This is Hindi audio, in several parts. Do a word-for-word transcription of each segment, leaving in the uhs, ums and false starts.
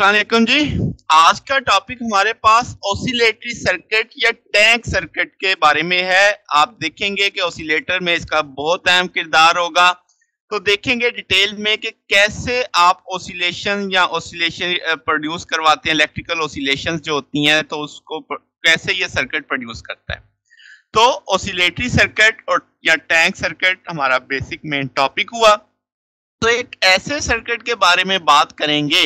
अस्सलाम जी, आज का टॉपिक हमारे पास ऑसिलेटरी सर्किट या टैंक सर्किट के बारे में है। आप देखेंगे कि ऑसिलेटर में इसका बहुत अहम किरदार होगा, तो देखेंगे डिटेल में कि कैसे आप ऑसिलेशन या ऑसिलेशन प्रोड्यूस करवाते हैं, इलेक्ट्रिकल ऑसिलेशंस जो होती हैं, तो उसको कैसे ये सर्किट प्रोड्यूस करता है। तो ऑसिलेटरी सर्किट और या टैंक सर्किट हमारा बेसिक मेन टॉपिक हुआ। तो एक ऐसे सर्किट के बारे में बात करेंगे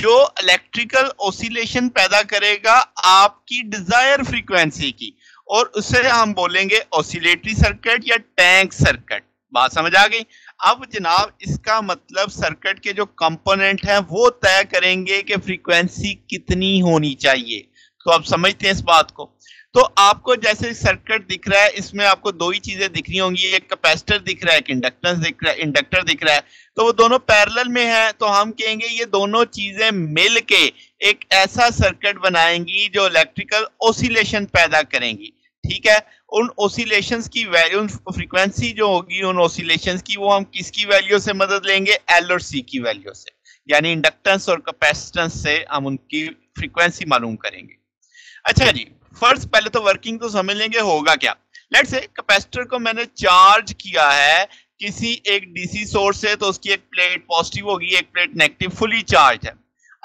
जो इलेक्ट्रिकल ऑसिलेशन पैदा करेगा आपकी डिजायर फ्रीक्वेंसी की, और उसे हम बोलेंगे ऑसिलेटरी सर्किट या टैंक सर्किट। बात समझ आ गई? अब जनाब इसका मतलब सर्किट के जो कंपोनेंट हैं वो तय करेंगे कि फ्रीक्वेंसी कितनी होनी चाहिए। तो आप समझते हैं इस बात को। तो आपको जैसे सर्किट दिख रहा है, इसमें आपको दो ही चीजें दिख रही होंगी, एक कैपेसिटर दिख रहा है, एक इंडक्टेंस दिख रहा है, इंडक्टर दिख रहा है। तो वो दोनों पैरेलल में हैं, तो हम कहेंगे ये दोनों चीजें मिलके एक ऐसा सर्किट बनाएंगी जो इलेक्ट्रिकल ऑसिलेशन पैदा करेंगी। ठीक है, उन ऑसिलेशंस की वैल्यू, फ्रीक्वेंसी जो होगी उन ऑसिलेशंस की, वो हम किसकी वैल्यू से मदद लेंगे? एल और सी की वैल्यू से, यानी इंडक्टेंस और कैपेसिटेंस से हम उनकी फ्रीक्वेंसी मालूम करेंगे। अच्छा जी, फर्स्ट पहले तो वर्किंग तो समझ लेंगे होगा क्या। लेट्स से कैपेसिटर को मैंने चार्ज किया है किसी एक डीसी सोर्स से, तो उसकी एक प्लेट पॉजिटिव होगी, एक प्लेट नेगेटिव, फुली चार्ज है।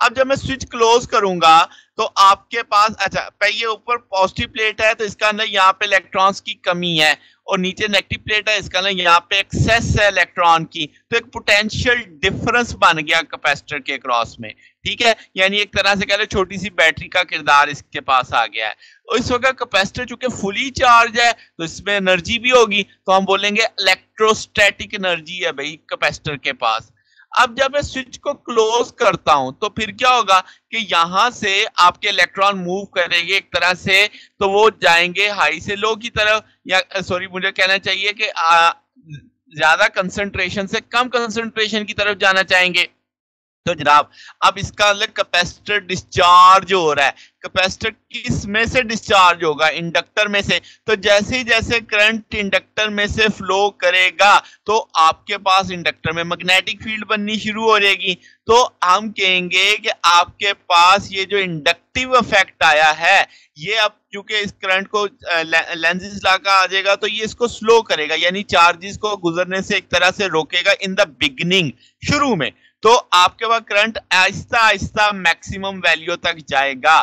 अब जब मैं स्विच क्लोज करूंगा तो आपके पास, अच्छा ये ऊपर पॉजिटिव प्लेट है तो इसका अंदर यहाँ पे इलेक्ट्रॉन्स की कमी है, और नीचे नेगेटिव प्लेट है, इसका अंदर यहाँ पे एक्सेस है इलेक्ट्रॉन की, तो एक पोटेंशियल डिफरेंस बन गया कैपेसिटर के क्रॉस में। ठीक है, यानी एक तरह से कह लो छोटी सी बैटरी का किरदार इसके पास आ गया है। और इस वक्त कैपेसिटर चूंकि फुली चार्ज है तो इसमें एनर्जी भी होगी, तो हम बोलेंगे इलेक्ट्रोस्टैटिक एनर्जी है भाई कैपेसिटर के पास। अब जब मैं स्विच को क्लोज करता हूं तो फिर क्या होगा कि यहां से आपके इलेक्ट्रॉन मूव करेंगे एक तरह से, तो वो जाएंगे हाई से लो की तरफ, या सॉरी मुझे कहना चाहिए कि ज्यादा कंसंट्रेशन से कम कंसंट्रेशन की तरफ जाना चाहेंगे। तो जनाब अब इसका अलग कैपेसिटर डिस्चार्ज हो रहा है। कैपेसिटर किस में से डिस्चार्ज होगा? इंडक्टर में से। तो जैसे जैसे करंट इंडक्टर में से फ्लो करेगा तो आपके पास इंडक्टर में मैग्नेटिक फील्ड बननी शुरू हो जाएगी। तो हम कहेंगे कि आपके पास ये जो इंडक्टिव इफेक्ट आया है, ये अब क्योंकि इस करंट को लेंजेस लॉ का आ जाएगा तो ये इसको स्लो करेगा, यानी चार्जेस को गुजरने से एक तरह से रोकेगा इन द बिगिनिंग, शुरू में। तो आपके पास current Aahista Aahista maximum value तक जाएगा।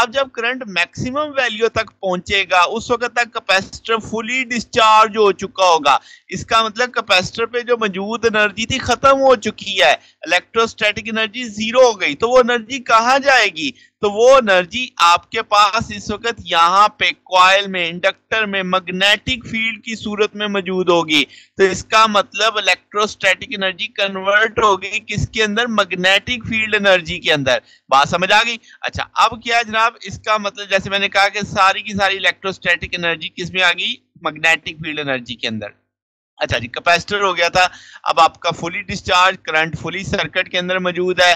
अब जब करंट मैक्सिमम वैल्यू तक पहुंचेगा उस वक्त तक कैपेसिटर फुली डिस्चार्ज हो चुका होगा। इसका मतलब कैपेसिटर पे जो मौजूद एनर्जी थी खत्म हो चुकी है, इलेक्ट्रोस्टैटिक एनर्जी जीरो हो गई। तो वो एनर्जी कहाँ जाएगी? तो वो एनर्जी आपके पास इस वक्त यहाँ पे कॉइल में, इंडक्टर में मैग्नेटिक फील्ड की सूरत में मौजूद होगी। तो इसका मतलब इलेक्ट्रोस्टैटिक एनर्जी कन्वर्ट होगी किसके अंदर? मैग्नेटिक फील्ड एनर्जी के अंदर। बात समझ आ गई? अच्छा, अब क्या जनाब इसका मतलब, जैसे मैंने कहा कि सारी की सारी इलेक्ट्रोस्टैटिक एनर्जी किस में आ गई? मैग्नेटिक फील्ड एनर्जी के अंदर। अच्छा जी, कैपेसिटर हो गया था। अब आपका fully discharge current fully circuit के अंदर मौजूद है।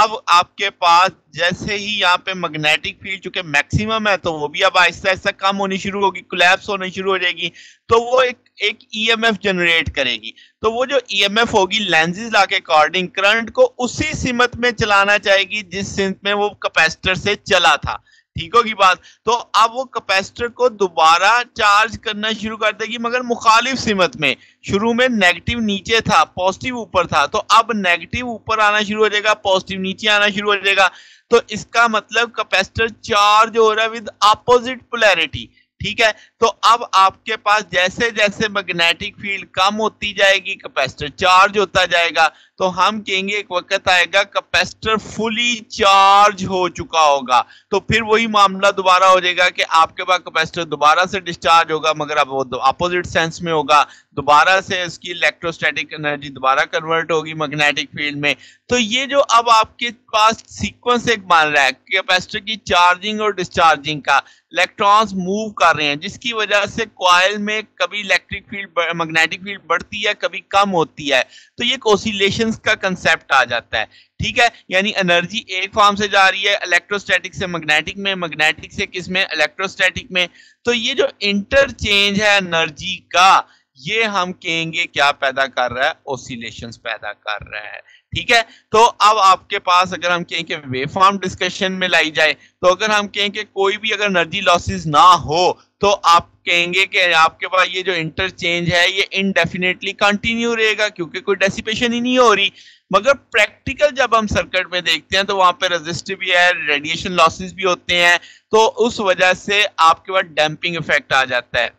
अब आपके पास जैसे ही यहाँ पे मैग्नेटिक फील्ड चूंकि मैक्सिमम है तो वो भी अब आहिस्ता आहिस्ता कम होनी शुरू होगी, कोलैप्स होनी शुरू हो जाएगी। तो वो एक एक ईएमएफ जनरेट करेगी। तो वो जो ईएमएफ होगी लेंजेस लॉ के अकॉर्डिंग करंट को उसी सिमत में चलाना चाहेगी जिस सिमत में वो कैपेसिटर से चला था। ठीक होगी बात? तो अब वो कैपेसिटर को दोबारा चार्ज करना शुरू कर देगी, मगर मुखालिफ सिमत में। शुरू में नेगेटिव नीचे था, पॉजिटिव ऊपर था, तो अब नेगेटिव ऊपर आना शुरू हो जाएगा, पॉजिटिव नीचे आना शुरू हो जाएगा। तो इसका मतलब कैपेसिटर चार्ज हो रहा है विद अपोजिट पोलैरिटी। ठीक है, तो अब आपके पास जैसे जैसे मैग्नेटिक फील्ड कम होती जाएगी कैपेसिटर चार्ज होता जाएगा। तो हम कहेंगे एक वक्त आएगा कैपेसिटर फुली चार्ज हो चुका होगा। तो फिर वही मामला दोबारा हो जाएगा कि आपके पास कैपेसिटर दोबारा से डिस्चार्ज होगा, मगर अब वो अपोजिट सेंस में होगा, दोबारा से उसकी इलेक्ट्रोस्टैटिक एनर्जी दोबारा कन्वर्ट होगी मैग्नेटिक फील्ड में। तो ये जो अब आपके पास सीक्वेंस एक बन रहा है कैपेसिटर की चार्जिंग और डिस्चार्जिंग का, इलेक्ट्रॉन्स मूव कर रहे हैं, जिसकी वजह से कॉइल में कभी इलेक्ट्रिक फील्ड, मैग्नेटिक फील्ड बढ़ती है, कभी कम होती है। तो ये ऑसिलेशंस का कंसेप्ट आ जाता है। ठीक है, यानी एनर्जी एक फॉर्म से जा रही है, इलेक्ट्रोस्टैटिक से मैग्नेटिक में, मैग्नेटिक से किस में? इलेक्ट्रोस्टैटिक में। तो ये जो इंटरचेंज है एनर्जी का, ये हम कहेंगे क्या पैदा कर रहा है, ऑसिलेशंस पैदा कर रहा है। ठीक है, तो अब आपके पास अगर हम कहें कि वेव फॉर्म डिस्कशन में लाई जाए, तो अगर हम कहें कि कोई भी अगर एनर्जी लॉसेस ना हो, तो आप कहेंगे कि आपके पास ये जो इंटरचेंज है ये इनडेफिनेटली कंटिन्यू रहेगा क्योंकि कोई डेसिपेशन ही नहीं हो रही। मगर प्रैक्टिकल जब हम सर्किट में देखते हैं तो वहां पे रेजिस्टिव भी है, रेडिएशन लॉसेस भी होते हैं, तो उस वजह से आपके पास डैम्पिंग इफेक्ट आ जाता है।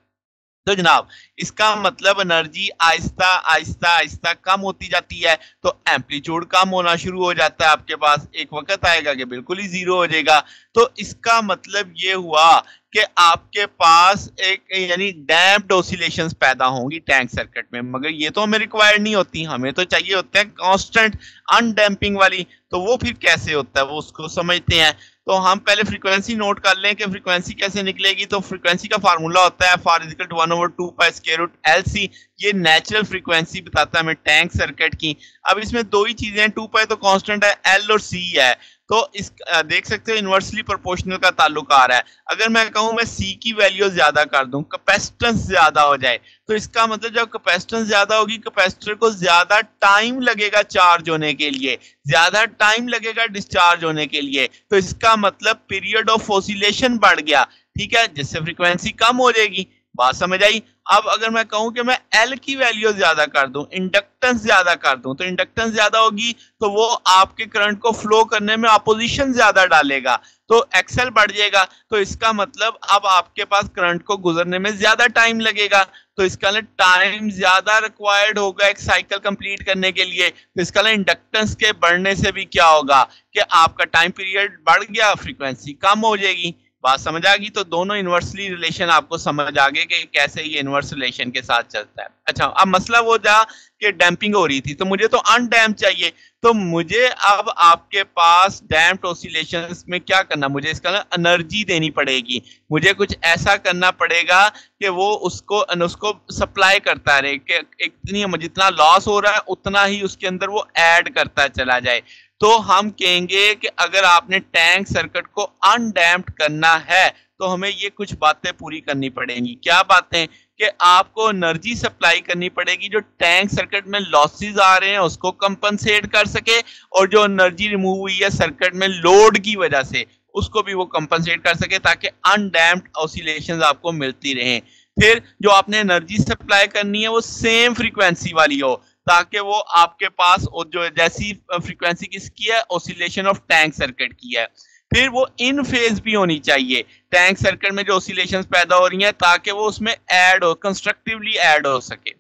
तो जनाब इसका मतलब एनर्जी आहिस्ता आहिस्ता आहिस्ता कम होती जाती है, तो एम्पलीट्यूड कम होना शुरू हो जाता है, आपके पास एक वक्त आएगा कि बिल्कुल ही जीरो हो जाएगा। तो इसका मतलब ये हुआ कि आपके पास एक यानी डैम्प्ड ऑसिलेशंस पैदा होंगी टैंक सर्किट में, मगर ये तो हमें रिक्वायर्ड नहीं होती, हमें तो चाहिए होते हैं कांस्टेंट अनडैम्पिंग वाली। तो वो फिर कैसे होता है वो उसको समझते हैं। तो हम पहले फ्रीक्वेंसी नोट कर लें कि फ्रीक्वेंसी कैसे निकलेगी। तो फ्रीक्वेंसी का फार्मूला होता है FR is equal to one over two pi square root LC. ये नेचुरल फ्रीक्वेंसी बताता है हमें टैंक सर्किट की। अब इसमें दो ही चीजें हैं, टू पाई तो कांस्टेंट है, एल और सी है, तो इस देख सकते हो इन्वर्सली प्रोपोर्शनल का ताल्लुक आ रहा है। अगर मैं कहूं मैं सी की वैल्यू ज्यादा कर दूं, कैपेसिटेंस ज्यादा हो जाए, तो इसका मतलब जब कैपेसिटेंस ज्यादा होगी कैपेसिटर को ज्यादा टाइम लगेगा चार्ज होने के लिए, ज्यादा टाइम लगेगा डिस्चार्ज होने के लिए, तो इसका मतलब पीरियड ऑफ ऑसिलेशन बढ़ गया। ठीक है, जिससे फ्रीक्वेंसी कम हो जाएगी। बात समझ आई। अब अगर मैं कहूं कि मैं L की वैल्यू ज्यादा कर दूं, इंडक्टेंस ज्यादा कर दूं, तो इंडक्टेंस ज्यादा होगी तो वो आपके करंट को फ्लो करने में अपोजिशन ज्यादा डालेगा, तो एक्सेल बढ़ जाएगा। तो इसका मतलब अब आपके पास करंट को गुजरने में ज्यादा टाइम लगेगा, तो इसका टाइम ज्यादा रिक्वायर्ड होगा एक साइकिल कंप्लीट करने के लिए। तो इसका इंडक्टेंस के बढ़ने से भी क्या होगा कि आपका टाइम पीरियड बढ़ गया, फ्रीक्वेंसी कम हो जाएगी। बात समझ आ गई। तो दोनों इन्वर्सली रिलेशन आपको समझ आ गए कि कैसे ये इन्वर्स रिलेशन के साथ चलता है। अच्छा, अब मसला वो था कि डैम्पिंग हो रही थी, तो मुझे तो अनडैम्प चाहिए, तो मुझे अब आपके पास डैम्प्ड ऑसिलेशंस में क्या करना, मुझे इसका एनर्जी देनी पड़ेगी, मुझे कुछ ऐसा करना पड़ेगा कि वो उसको उसको सप्लाई करता रहे कि इतनी जितना लॉस हो रहा है उतना ही उसके अंदर वो ऐड करता चला जाए। तो हम कहेंगे कि अगर आपने टैंक सर्किट को अनडैम्प्ड करना है तो हमें ये कुछ बातें पूरी करनी पड़ेंगी। क्या बातें? कि आपको एनर्जी सप्लाई करनी पड़ेगी जो टैंक सर्किट में लॉसेस आ रहे हैं उसको कंपनसेट कर सके, और जो एनर्जी रिमूव हुई है सर्किट में लोड की वजह से उसको भी वो कंपनसेट कर सके, ताकि अनडैम्प्ड ऑसिलेशंस आपको मिलती रहें। फिर जो आपने एनर्जी सप्लाई करनी है वो सेम फ्रीक्वेंसी वाली हो, ताकि वो आपके पास जो जैसी फ्रीक्वेंसी किसकी है, ऑसिलेशन ऑफ टैंक सर्किट की है। फिर वो इन फेज भी होनी चाहिए टैंक सर्किट में जो ऑसिलेशंस पैदा हो रही हैं, ताकि वो उसमें ऐड हो, कंस्ट्रक्टिवली ऐड हो सके।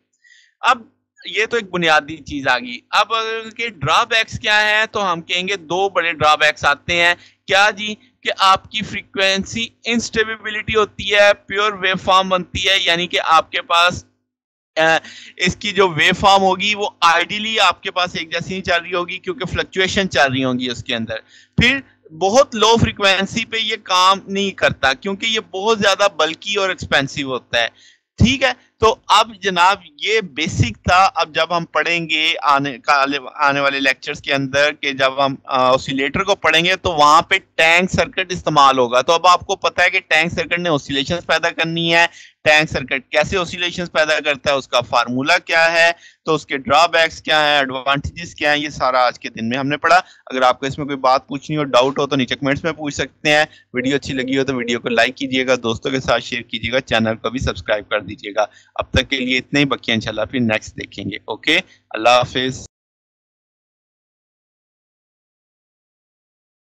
अब ये तो एक बुनियादी चीज आ गई। अब के ड्रॉबैक्स क्या है, तो हम कहेंगे दो बड़े ड्रॉबैक्स आते हैं। क्या जी? कि आपकी फ्रीक्वेंसी इंस्टेबिलिटी होती है, प्योर वेव फॉर्म बनती है, यानी कि आपके पास इसकी जो वेव फॉर्म होगी वो आइडियली आपके पास एक जैसी नहीं चल रही होगी क्योंकि फ्लक्चुएशन चल रही होंगी उसके अंदर। फिर बहुत लो फ्रीक्वेंसी पे ये काम नहीं करता क्योंकि ये बहुत ज्यादा बल्की और एक्सपेंसिव होता है। ठीक है, तो अब जनाब ये बेसिक था। अब जब हम पढ़ेंगे आने आने वाले लेक्चर्स के अंदर के जब हम ऑसिलेटर को पढ़ेंगे तो वहां पे टैंक सर्किट इस्तेमाल होगा। तो अब आपको पता है कि टैंक सर्किट ने ऑसिलेशंस पैदा करनी है, टैंक सर्किट कैसे ऑसिलेशंस पैदा करता है, उसका फार्मूला क्या है, तो उसके ड्रॉबैक्स क्या है, एडवांटेजेस क्या है, ये सारा आज के दिन में हमने पढ़ा। अगर आपको इसमें कोई बात पूछनी हो, डाउट हो, तो नीचे कमेंट्स में पूछ सकते हैं। वीडियो अच्छी लगी हो तो वीडियो को लाइक कीजिएगा, दोस्तों के साथ शेयर कीजिएगा, चैनल को भी सब्सक्राइब कर दीजिएगा। अब तक के लिए इतने ही, बाकी इंशाल्लाह फिर नेक्स्ट देखेंगे। ओके, अल्लाह हाफिज।